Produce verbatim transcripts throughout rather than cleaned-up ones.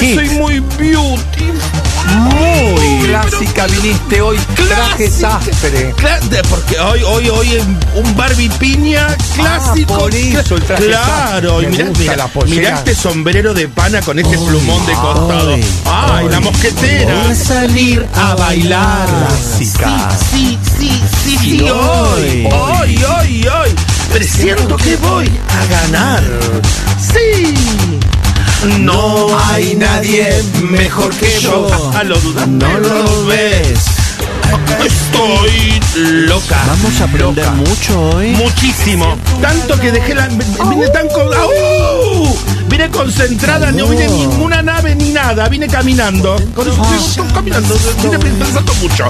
Yo soy muy beauty. Muy clásica viniste hoy, traje sastre. Porque hoy, hoy, hoy es un Barbie piña clásico. Ah, por eso el traje claro, sastre. Claro, mirá, mirá, mirá este sombrero de pana con este oy, plumón de costado. Oy, ¡ay, oy, la mosquetera! Voy a salir a bailar. Clásica. Sí, sí, sí, sí, sí, sí hoy, hoy, hoy, hoy, hoy. Presiento que voy a ganar. Sí. No hay nadie mejor que yo. A lo dudar, no lo ves. Estoy loca. Vamos a aprender loca. Mucho hoy. Muchísimo. Tanto que dejé la... Vine tan con... ¡Oh! Vine concentrada, no vine ninguna nave ni nada. Vine caminando. Con eso estoy caminando. Vine pensando mucho.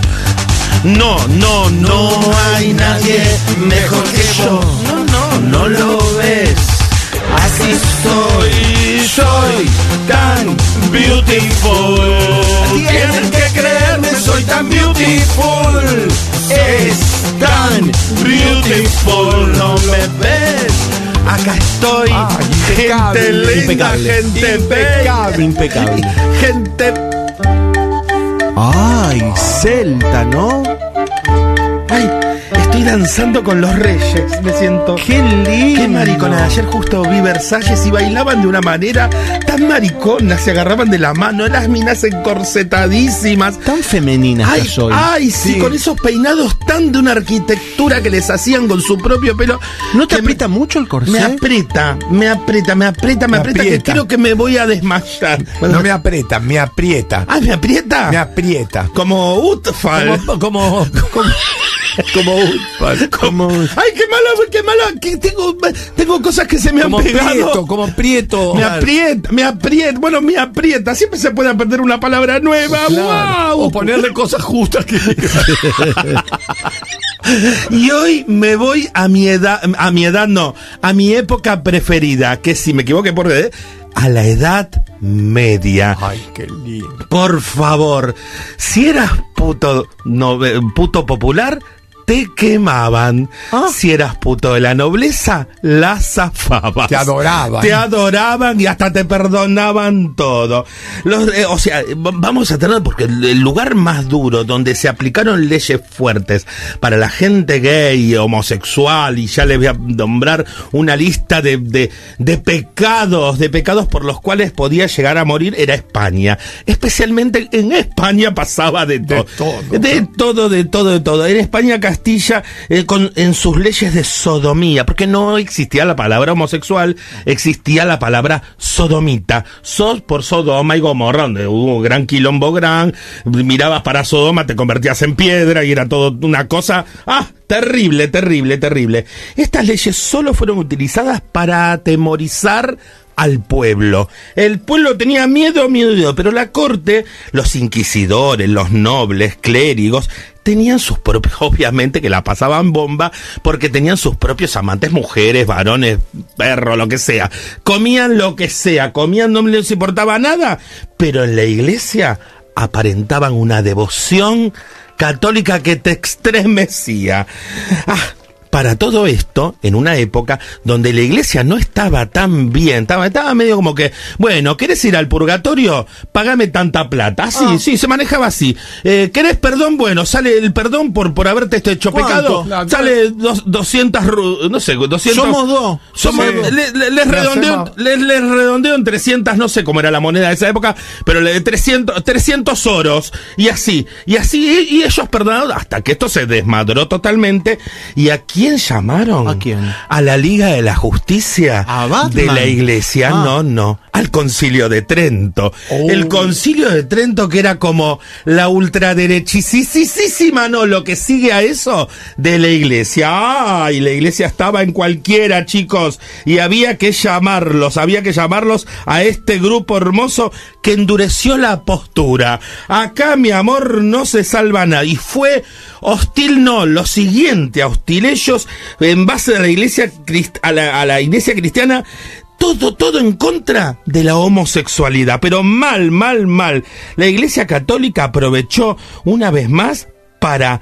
No, no, no, no hay nadie mejor que yo. No, no, no lo ves. Así estoy, soy tan beautiful. Tienen que creerme, soy tan beautiful. Es tan beautiful, no me ves. Acá estoy, ah, impecable, gente linda, impecable, gente impecable, impecable, gente. Ay, celta, ¿no? Ay, estoy danzando con los reyes, me siento. ¡Qué lindo! ¡Qué maricona! Ayer justo vi Versalles y bailaban de una manera tan maricona, se agarraban de la mano, las minas encorsetadísimas. Tan femeninas ay, que soy. ¡Ay, sí, sí! Con esos peinados tan de una arquitectura que les hacían con su propio pelo. ¿No te aprieta me, mucho el corsé? Me aprieta, me aprieta, me aprieta, me, me aprieta, aprieta, que creo que me voy a desmayar. Bueno, no me aprieta, me aprieta. ¡Ah, me aprieta! Me aprieta. Como Utfal. Como... como, como Como, como ay, qué mala, qué mala, que tengo, tengo cosas que se me como han pegado. Prieto, como Prieto. Me aprieta, me aprieta, bueno, me aprieta. Siempre se puede aprender una palabra nueva. Claro. Wow. O ponerle cosas justas. Que... Y hoy me voy a mi edad, a mi edad no, a mi época preferida, que si me equivoqué por red, a la edad media. Ay, qué lindo. Por favor, si eras puto, no, puto popular, te quemaban. ¿Ah? Si eras puto de la nobleza, la zafabas. Te adoraban. Te adoraban y hasta te perdonaban todo. Los, eh, o sea, vamos a tener, porque el lugar más duro donde se aplicaron leyes fuertes para la gente gay, homosexual, y ya les voy a nombrar una lista de, de, de pecados, de pecados por los cuales podía llegar a morir, era España. Especialmente en España pasaba de todo. De todo, de todo, de todo, de todo. En España casi Castilla, eh, con, en sus leyes de sodomía, porque no existía la palabra homosexual, existía la palabra sodomita. Sos por Sodoma y Gomorra, donde hubo gran quilombo gran, mirabas para Sodoma, te convertías en piedra y era todo una cosa... ¡Ah! Terrible, terrible, terrible. Estas leyes solo fueron utilizadas para atemorizar al pueblo. El pueblo tenía miedo, miedo, miedo, pero la corte, los inquisidores, los nobles, clérigos, tenían sus propios, obviamente que la pasaban bomba, porque tenían sus propios amantes, mujeres, varones, perros, lo que sea. Comían lo que sea, comían, no les importaba nada, pero en la iglesia aparentaban una devoción católica que te estremecía. Ah. Para todo esto, en una época donde la iglesia no estaba tan bien, estaba, estaba medio como que, bueno, ¿querés ir al purgatorio? Págame tanta plata. Así, ah, ah. sí, se manejaba así. Eh, ¿Querés perdón? Bueno, sale el perdón por, por haberte hecho pecado. La, sale dos, doscientas, no sé, doscientas. Somos dos. Somos, sí. le, le, les, redondeo, les, les redondeo en trescientas, no sé cómo era la moneda de esa época, pero le, trescientos, trescientos oros. Y así, y así, y, y ellos perdonaron hasta que esto se desmadró totalmente. Y aquí, ¿quién llamaron? ¿A quién? A la Liga de la Justicia de la Iglesia. Ah. No, no. Al Concilio de Trento. Oh. El Concilio de Trento, que era como la ultraderechisísima, no, lo que sigue a eso de la Iglesia. Ay, la Iglesia estaba en cualquiera, chicos. Y había que llamarlos, había que llamarlos a este grupo hermoso que endureció la postura. Acá, mi amor, no se salva nadie. Y fue hostil, no, lo siguiente a hostil. Ellos, en base a la iglesia, a la, a la iglesia cristiana, todo, todo en contra de la homosexualidad, pero mal, mal, mal. La iglesia católica aprovechó una vez más para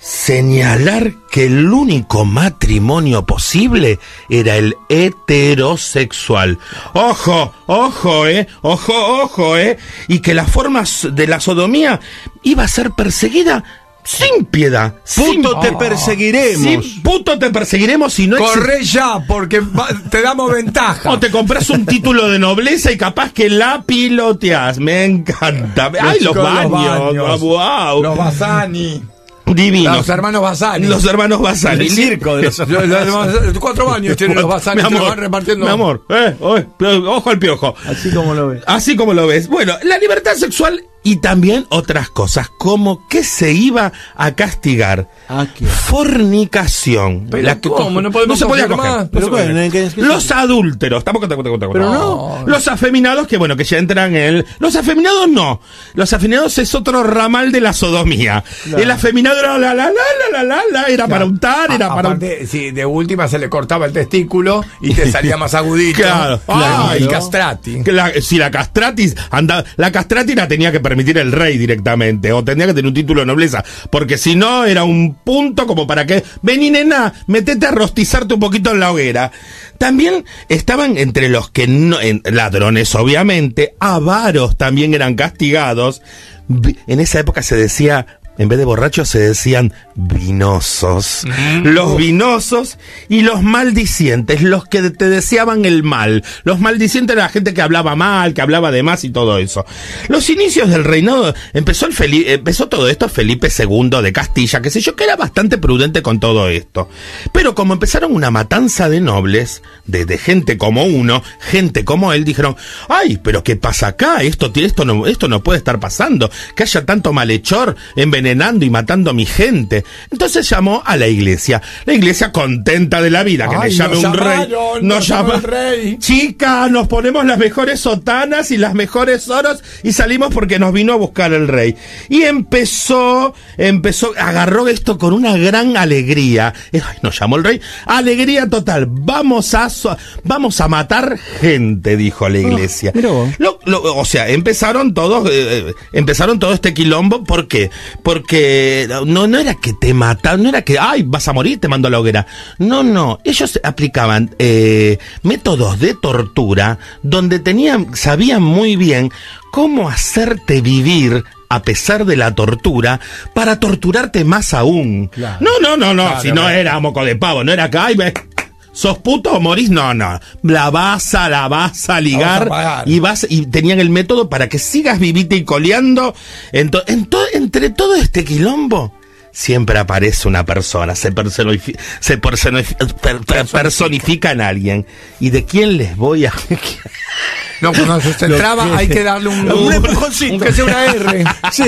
señalar que el único matrimonio posible era el heterosexual. ¡Ojo! ¡Ojo, eh! ¡Ojo, ojo, eh! Y que la forma de la sodomía iba a ser perseguida sin piedad. Puto, sin... te perseguiremos. Sí, puto, te perseguiremos si no existe. Corre ya, porque te damos ventaja. O te compras un título de nobleza y capaz que la piloteás. Me encanta. ¡Ay, los, los baños! baños. Wow. Los Basani. Divino. Los hermanos Basani. Los hermanos Basani. El circo de los hermanos Basani. Cuatro baños tienen los Basani, se los van repartiendo. Mi amor, eh, ojo al piojo. Así como lo ves. Así como lo ves. Bueno, la libertad sexual y también otras cosas, como que se iba a castigar. ¿A qué? Fornicación. Pero la que ¿cómo? No, no se podía coger. Pero no bueno, ¿en qué, en qué los sentido? Adúlteros. Tampoco te cuento, cuento, cuento. No. Los afeminados, que bueno, que ya entran en el... Los afeminados no. Los afeminados es otro ramal de la sodomía. Claro. El afeminado era la, la, la, la, la, la, era claro. para untar, era a, para... Aparte, sí, de última se le cortaba el testículo y te salía más agudito. Claro. Ah, claro. Y castrati. La, si la castratis, anda, la castrati la tenía que permitir el rey directamente, o tendría que tener un título de nobleza, porque si no era un punto como para que, vení nena, metete a rostizarte un poquito en la hoguera. También estaban entre los que no, en, ladrones obviamente, avaros también eran castigados. En esa época se decía, en vez de borrachos se decían vinosos. Los vinosos y los maldicientes, los que te deseaban el mal. Los maldicientes eran la gente que hablaba mal, que hablaba de más y todo eso. Los inicios del reinado, empezó, el Felipe, empezó todo esto Felipe segundo de Castilla, qué sé yo, que era bastante prudente con todo esto. Pero como empezaron una matanza de nobles, de, de gente como uno, gente como él, dijeron, ay, pero ¿qué pasa acá? Esto, esto, no, esto no puede estar pasando, que haya tanto malhechor envenenado y matando a mi gente. Entonces llamó a la iglesia. La iglesia contenta de la vida, que ay, le llame nos un llamaron, rey. Nos, nos llama el rey. Chica, nos ponemos las mejores sotanas y las mejores oros y salimos porque nos vino a buscar el rey. Y empezó, empezó, agarró esto con una gran alegría. Ay, nos llamó el rey. Alegría total. Vamos a, vamos a matar gente, dijo la iglesia. Oh, lo, lo, o sea, empezaron todos, eh, empezaron todo este quilombo. ¿Por qué? Porque Porque no, no era que te mataban, no era que, ay, vas a morir, te mando a la hoguera. No, no, ellos aplicaban eh, métodos de tortura donde tenían, sabían muy bien cómo hacerte vivir a pesar de la tortura, para torturarte más aún. Claro. No, no, no, no, claro, si no era moco de pavo, no era que, ay, me... ¿Sos puto o morís? No, no. La vas a, la vas a ligar. Vas a y vas y tenían el método para que sigas vivita y coleando. Ento, ento, entre todo este quilombo, siempre aparece una persona. Se, personifica, se personifica, per, per, personifica en alguien. ¿Y de quién les voy a...? No, cuando se traba hay que darle un, un, un empujoncito. Un, que sea una R. Sí.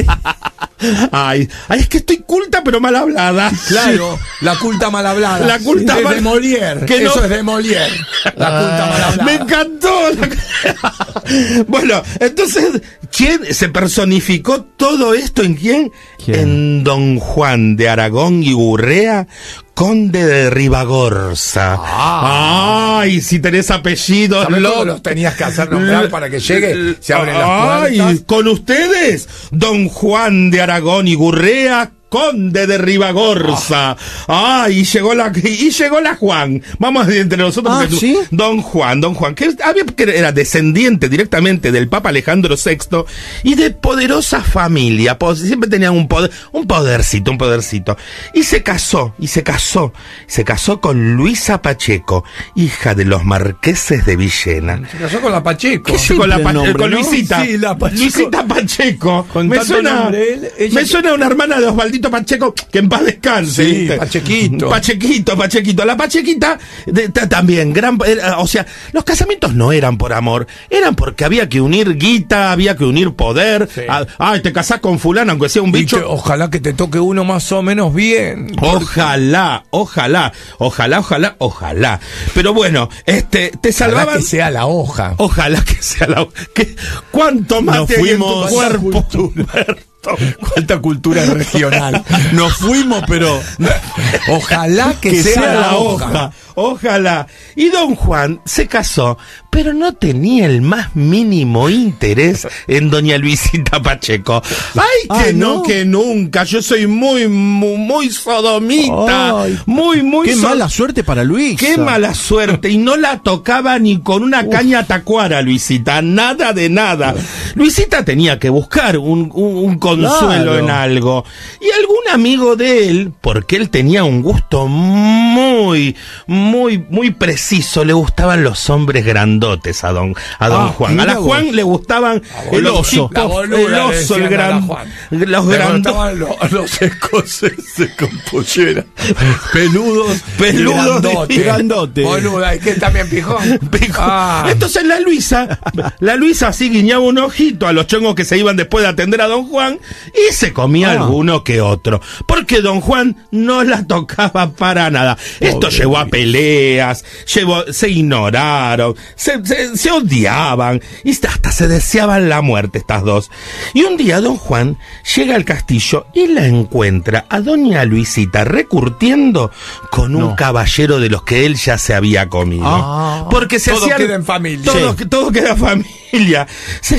Ay, ay, es que estoy culta pero mal hablada. Claro, sí. La culta mal hablada. La culta es mal... de Molière. Que eso no... es de Molière. La ah, culta mal hablada. Me encantó. La... Bueno, entonces, ¿quién se personificó todo esto en quién? ¿Quién? En Don Juan de Aragón y Gurrea, Conde de Ribagorza. Ah. Ay, si tenés apellidos, lo... los tenías que hacer nombrar para que llegue. Se abren las puertas. Ay, con ustedes, Don Juan de Aragón y Gurrea, Conde de Ribagorza. Ah. Ay, llegó la y llegó la Juan. Vamos entre nosotros. Ah, ¿sí? Don Juan, Don Juan, que era descendiente directamente del Papa Alejandro sexto y de poderosa familia. Siempre tenían un poder, un podercito, un podercito. Y se casó, y se casó, se casó con Luisa Pacheco, hija de los marqueses de Villena. Se casó con la Pacheco. Sí, con la pa nombre, con Luisita. ¿No? Sí, la Pacheco. Luisita Pacheco. Con me suena, él, ella... me suena una hermana de Osvaldito Pacheco, que en paz descanse. Sí, Pachequito. Pachequito, Pachequito. La Pachequita de, ta, también, gran, era, o sea, los casamientos no eran por amor, eran porque había que unir guita, había que unir poder. Sí. A, ay, te casás con fulano, aunque sea un bicho. Te, ojalá que te toque uno más o menos bien. Ojalá, ojalá, ojalá, ojalá, ojalá. Pero bueno, este, te salvaban. Ojalá que sea la hoja. Ojalá que sea la hoja. ¿Cuánto más nos te fuimos en tu cuerpo? Cuánta cultura regional. Nos fuimos, pero ojalá que, que sea, sea la hoja. hoja. Ojalá. Y don Juan se casó, pero no tenía el más mínimo interés en doña Luisita Pacheco. Ay, que ah, no, no, que nunca. Yo soy muy, muy, muy sodomita. Ay, muy, muy Qué so mala suerte para Luis. Qué mala suerte. Y no la tocaba ni con una Uf. caña tacuara, Luisita. Nada de nada. Luisita tenía que buscar un, un, un consuelo claro. en algo. Y algún amigo de él, porque él tenía un gusto muy... muy muy preciso, le gustaban los hombres grandotes a don a don ah, Juan. A la Juan vos. le gustaban el oso, la boluda, el oso, el gran, los grandotes, los, los escoceses con pollera, peludos, peludos, grandote, grandote. Boluda, y que también pijón. pijón. Ah. Entonces la Luisa, la Luisa así guiñaba un ojito a los chongos que se iban después de atender a don Juan y se comía ah. alguno que otro, porque don Juan no la tocaba para nada. Pobre. Esto llevó a peleas, llevó, se ignoraron, se, se, se odiaban y hasta se deseaban la muerte estas dos. Y un día don Juan llega al castillo y la encuentra a doña Luisita recurtiendo con un no. caballero de los que él ya se había comido. Ah, porque se todo hacían, queda en familia. Todo, sí. todo queda familia. Se,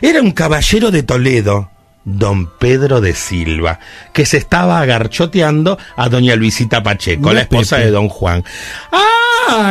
era un caballero de Toledo, don Pedro de Silva, que se estaba agarchoteando a doña Luisita Pacheco, no, la esposa Pepe. de don Juan. ¡Ah!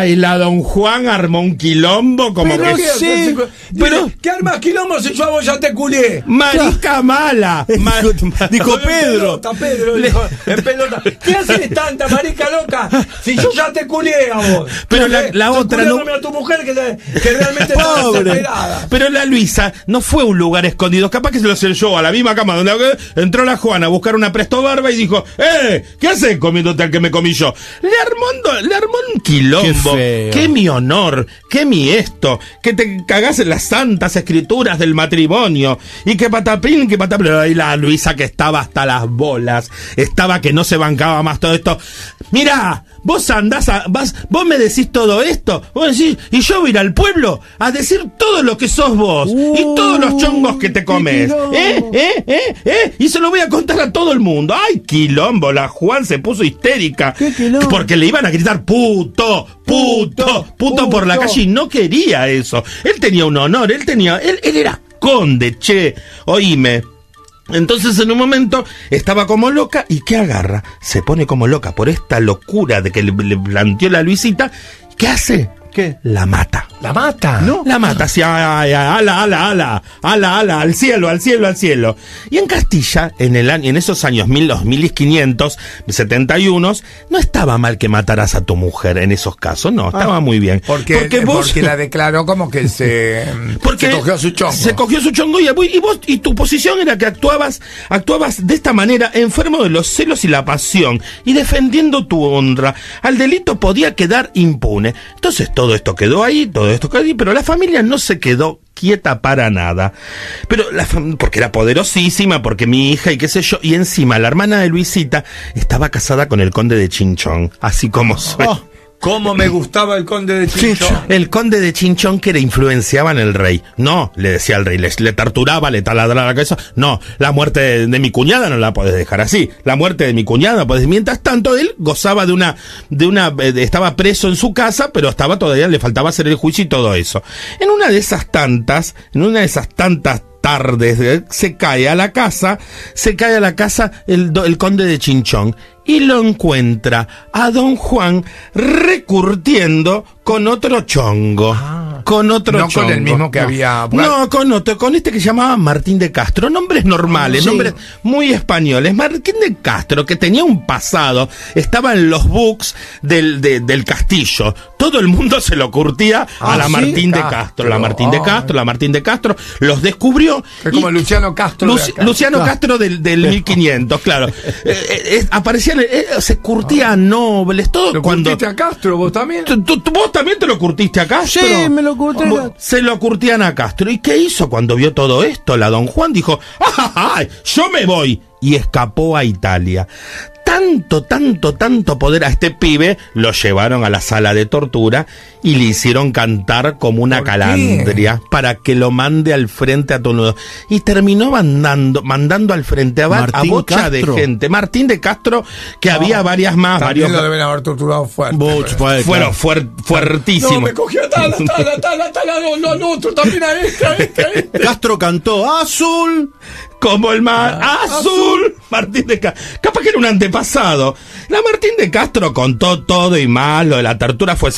Y la don Juan armó un quilombo como pero que... Sí, pero... ¿Qué armas quilombo si yo a vos ya te culé? ¡Marica mala! Mar... Dijo Pedro. En pelota, Pedro, dijo, en pelota. ¿Qué haces tanta marica loca si yo ya te culé a vos? Pero la, la otra... No... a tu mujer que, te, que realmente pobre. Pero la Luisa no fue un lugar escondido. Capaz que se lo selló a la misma cama donde entró la Juana a buscar una presto barba y dijo: ¡Eh! ¿Qué haces comiéndote al que me comí yo? Le armó, le armó un quilombo. Qué, ¡Qué mi honor! ¡Qué mi esto! Que te cagás en las santas escrituras del matrimonio. Y que patapín, que patapín. Y la Luisa que estaba hasta las bolas. Estaba que no se bancaba más todo esto. ¡Mirá! Vos andás a, vas, vos me decís todo esto, vos decís, y yo voy a ir al pueblo a decir todo lo que sos vos uh, y todos los chongos que te comes. ¿Eh? ¿Eh? ¿Eh? ¿Eh? Y se lo voy a contar a todo el mundo. ¡Ay, quilombo! La Juan se puso histérica. ¿Qué quilombo? Porque le iban a gritar puto, puto, puto, puto por la calle y no quería eso. Él tenía un honor, él tenía, él, él era conde, che, oíme. Entonces en un momento estaba como loca y ¿qué agarra? Se pone como loca por esta locura de que le, le planteó la Luisita. ¿Qué hace? ¿Qué? La mata. ¿La mata? ¿No? La mata hacia ala, ala, ala, ala, ala, al cielo, al cielo, al cielo. Y en Castilla, en el en esos años mil, dos mil quinientos setenta y uno, no estaba mal que mataras a tu mujer en esos casos, no, estaba ah, muy bien. Porque, porque, vos, porque la declaró como que se, porque se cogió su chongo. Se cogió su chongo y, y vos, y tu posición era que actuabas, actuabas de esta manera, enfermo de los celos y la pasión, y defendiendo tu honra. Al delito podía quedar impune. Entonces todo Todo esto quedó ahí, todo esto quedó ahí, pero la familia no se quedó quieta para nada. Pero la porque era poderosísima, porque mi hija y qué sé yo, y encima la hermana de Luisita estaba casada con el conde de Chinchón, así como soy. Oh. ¿Cómo me gustaba el conde de Chinchón? El conde de Chinchón que le influenciaba en el rey. No, le decía al rey, le, le torturaba, le taladraba la cabeza. No, la muerte de, de mi cuñada no la podés dejar así. La muerte de mi cuñada, pues mientras tanto él gozaba de una, de una, de, estaba preso en su casa, pero estaba todavía, le faltaba hacer el juicio y todo eso. En una de esas tantas, en una de esas tantas tardes, se cae a la casa, se cae a la casa el, el conde de Chinchón. Y lo encuentra a don Juan recurtiendo con otro chongo. Ah, con otro no chongo. No con el mismo que no. había... No, con otro, con este que se llamaba Martín de Castro. Nombres normales, sí. nombres muy españoles. Martín de Castro, que tenía un pasado, estaba en los books del, de, del castillo. Todo el mundo se lo curtía ah, a la ¿sí? Martín de Castro. Castro. La Martín de Castro, la Martín de Castro. Los descubrió. Es como Luciano Castro. Lu de Luciano claro. Castro del, del mil quinientos, claro. eh, eh, aparecía se curtía ah, nobles, todo. ¿Lo cuando curtiste a Castro vos también? ¿Vos también te lo curtiste a Castro? Sí, me lo curté. Se lo curtían a Castro. ¿Y qué hizo cuando vio todo esto? La don Juan dijo: ¡Ay, yo me voy! Y escapó a Italia. tanto, tanto, tanto poder a este pibe, lo llevaron a la sala de tortura y le hicieron cantar como una calandria para que lo mande al frente a Toledo. Y terminó mandando, mandando al frente a, a bocha de gente. Martín de Castro, que no, había varias más. También varios, lo deben haber torturado fuerte. Bush, fue, fueron fuert, fuertísimos. No, me cogió tal, tal, tal, tal, no, no, otro, también a este, a este, a este. Castro cantó azul. Como el mar ah, azul. azul. Martín de Castro. Capaz que era un antepasado. La Martín de Castro contó todo y más. Lo de la tortura fue,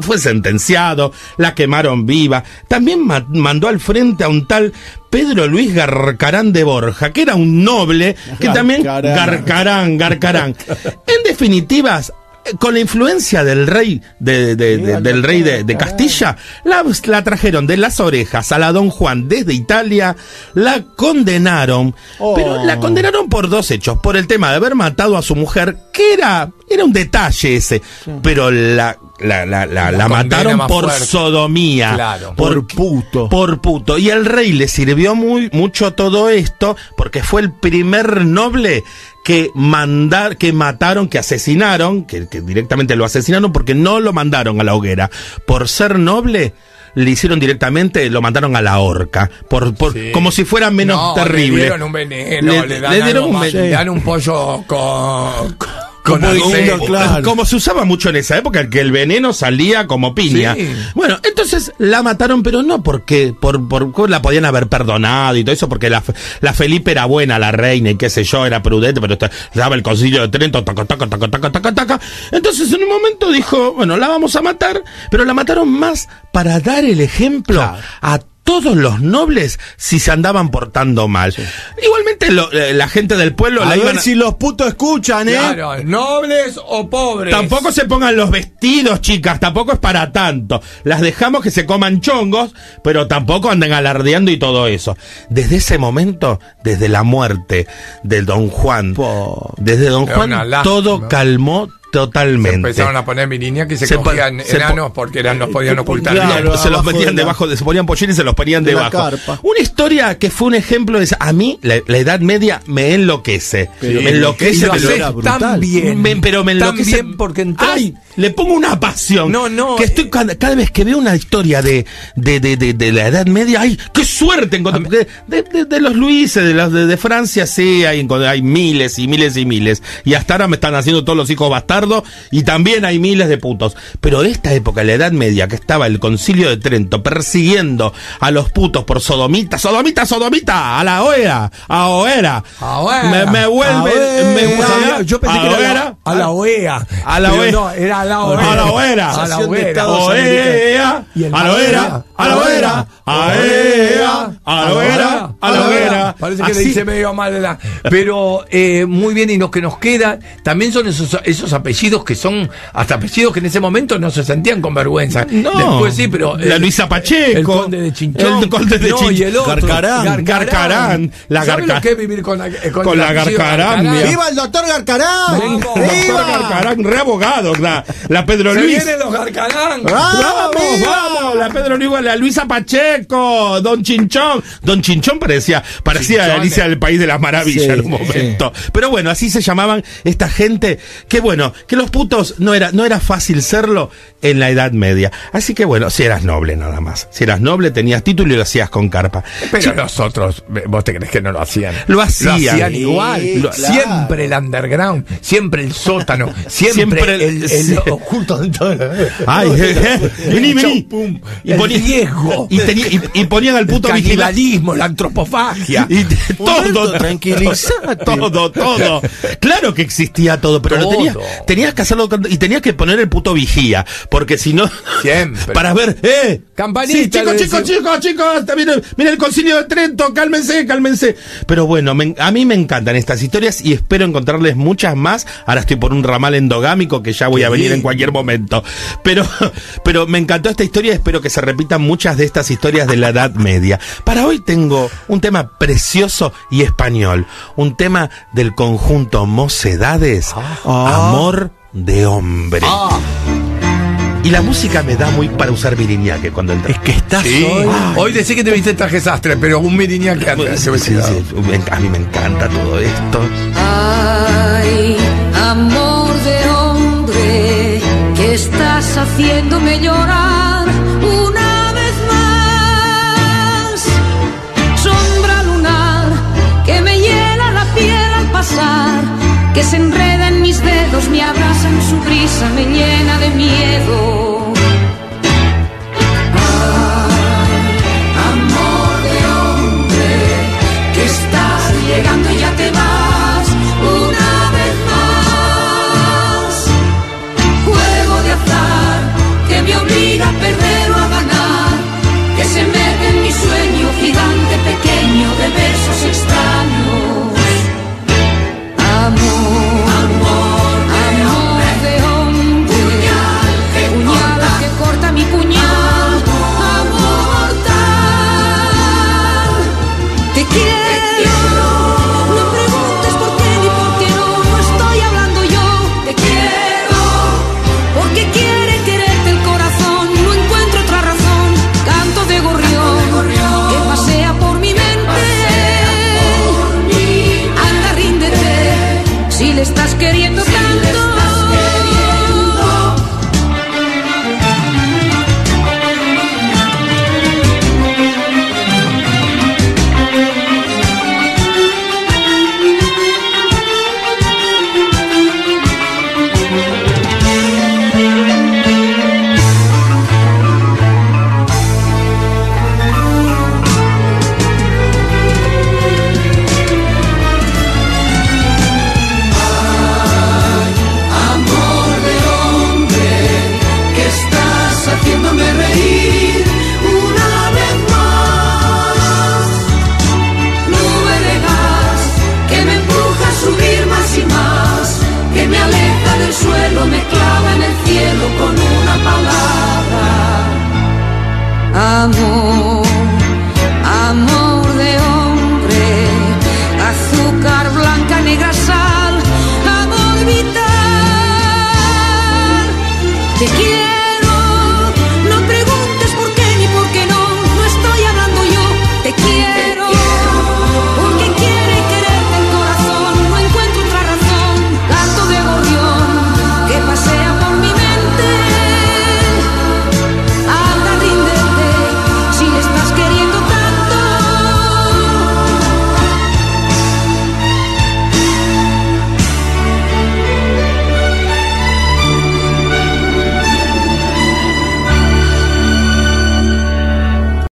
fue sentenciado. La quemaron viva. También ma mandó al frente a un tal Pedro Luis Garcerán de Borja, que era un noble, que Garcarán. también... Garcarán, Garcarán. En definitivas, con la influencia del rey de, de, de, del rey de, de Castilla, la, la trajeron de las orejas a la Don Juan desde Italia, la condenaron, oh. pero la condenaron por dos hechos, por el tema de haber matado a su mujer, que era, era un detalle ese, sí. pero la... La, la, la, la, la mataron por fuerte. sodomía, claro, por, por puto. Por puto. Y el rey le sirvió muy, mucho todo esto porque fue el primer noble que mandar, que mataron, que asesinaron, que, que directamente lo asesinaron porque no lo mandaron a la hoguera. Por ser noble, le hicieron directamente, lo mandaron a la horca, por, por, sí. como si fuera menos no, terrible. Le dieron un veneno, le, le, dan, le dieron un, veneno. Le dan un pollo con... con Con como, digo, claro. como se usaba mucho en esa época, que el veneno salía como piña. Sí. Bueno, entonces la mataron, pero no porque por, por, la podían haber perdonado y todo eso, porque la, la Felipe era buena, la reina, y qué sé yo, era prudente, pero estaba el Concilio de Trento, taca, taca, taca, taca, taca, taca. Entonces en un momento dijo, bueno, la vamos a matar, pero la mataron más para dar el ejemplo claro. a todos. Todos los nobles si se andaban portando mal. Sí. Igualmente lo, eh, la gente del pueblo... A la ver iban a... si los putos escuchan, ¿eh? Claro, nobles o pobres. Tampoco se pongan los vestidos, chicas, tampoco es para tanto. Las dejamos que se coman chongos, pero tampoco anden alardeando y todo eso. Desde ese momento, desde la muerte del Don Juan, po, desde Don Juan, lástima. todo calmó totalmente. Se empezaron a poner miriña que se, se cogían po, enanos se po, porque eran, los podían ocultar. Claro, se los metían de la, debajo, se ponían pollines y se los ponían de debajo. Carpa. Una historia que fue un ejemplo de esa. A mí, la, la Edad Media me enloquece. Sí. Me enloquece. Lo pero tan bien. Me, pero me enloquece. Tan bien porque entrás... Ay, le pongo una pasión. No, no. Que estoy, cada, cada vez que veo una historia de, de, de, de, de la Edad Media, ¡ay, qué suerte! Encontré, porque de, de, de los Luises, de los de, de Francia, sí, hay, hay miles y miles y miles. Y hasta ahora me están haciendo todos los hijos bastardos. Y también hay miles de putos. Pero esta época, la Edad Media, que estaba el Concilio de Trento persiguiendo a los putos por sodomita, sodomita, sodomita, a la hoguera, a hoguera. Me, me vuelve. Me vuelve yo pensé a que era hoguera, a la hoguera. A la hoguera. No, era a la hoguera. A la hoguera. A la hoguera. A la hoguera. A la hoguera. A la hoguera. A la hoguera. Parece que le hice medio mal. La... Pero eh, muy bien, y los que nos quedan también son esos, esos apellidos. Apellidos que son, hasta apellidos que en ese momento no se sentían con vergüenza. No, después sí, pero. El, la Luisa Pacheco. El Conde de Chinchón. El Conde de no, Chinchón. Garcarán. Garcarán. Garcarán. La Garcarán. ¿Sabes lo que es vivir con la, eh, con con la Garcarán? Garcarán. ¡Viva el doctor Garcarán! Vamos, ¡viva! El doctor Garcarán, re abogado, la, la Pedro Luis. ¡Se vienen los Garcarán! ¡Vamos, vamos, vamos! La Pedro Luis, la Luisa Pacheco, Don Chinchón. Don Chinchón parecía, parecía Alicia del País de las Maravillas sí, en un momento. Sí. Pero bueno, así se llamaban esta gente. Qué bueno. Que los putos no era, no era fácil serlo en la Edad Media. Así que bueno, si eras noble nada más. Si eras noble, tenías título y lo hacías con carpa. Pero Ch nosotros, vos te crees que no lo hacían. Lo hacían. Lo hacían igual. Sí, lo, claro. Siempre el underground, siempre el sótano, siempre, siempre el, el, el, el oculto de todo. Ay, vení, vení. Y ponían, riesgo. Y, tenía, y, y ponían al puto vigilante. El canibalismo, la antropofagia. Y todo. Tranquilizado. Todo, todo. Claro que existía todo, pero todo. Lo tenías. Tenías que hacerlo y tenías que poner el puto vigía, porque si no. Siempre. Para ver, ¡eh! ¡Campanita! Sí, chicos, chicos, chicos, chicos, chicos. Mira el Concilio de Trento, cálmense, cálmense. Pero bueno, me, a mí me encantan estas historias y espero encontrarles muchas más. Ahora estoy por un ramal endogámico que ya voy ¿Qué? a venir en cualquier momento. Pero, pero me encantó esta historia y espero que se repitan muchas de estas historias de la Edad Media. Para hoy tengo un tema precioso y español. Un tema del conjunto Mocedades. Ah. Amor de hombre. Ah. Y la música me da muy para usar mi que cuando entra. Es que estás sí. hoy. Ay. Hoy decís que te viste el traje sastre, pero un mi que antes. Sí, sí, sí. A mí me encanta todo esto. Ay, amor de hombre, que estás haciéndome llorar una vez más. Sombra lunar, que me hiela la piel al pasar, que se enreda en mis dedos, me abraza en su brisa, me llena de miedo. Llegando ya te vas una vez más. Juego de azar que me obliga a perder o a ganar, que se mete en mi sueño gigante pequeño de versos extraños. Amor, amor, de amor hombre, de hombre, puñal que, puñal corta, que corta mi puñal, amor mortal. Te quiero. Estás queriendo sí, tanto. Estás amor, amor de hombre, azúcar blanca, negra sal, amor vital. Te quiero.